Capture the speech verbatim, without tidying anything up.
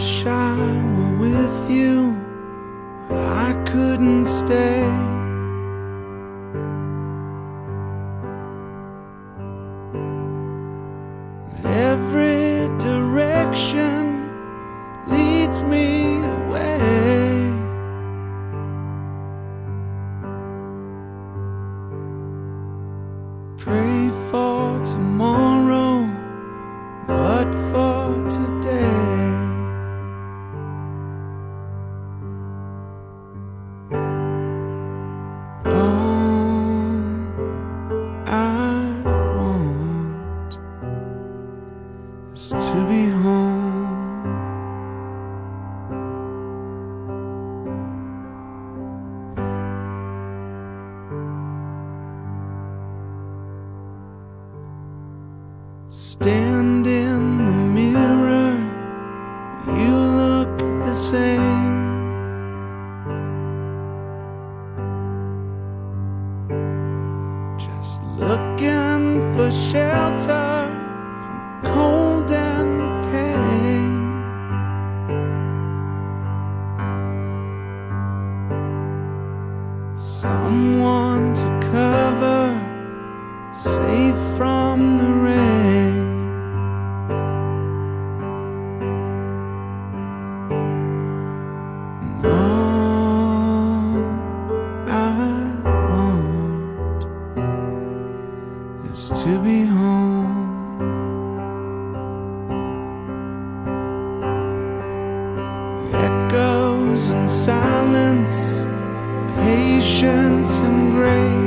wish I were with you, but I couldn't stay. Every direction leads me away. Pray for tomorrow, but for today all I want is to be home. Stand in the mirror, you look the same. Just looking for shelter from cold and pain. Someone to cover, safe from the rain. Is to be home. Echoes and silence, patience and grace.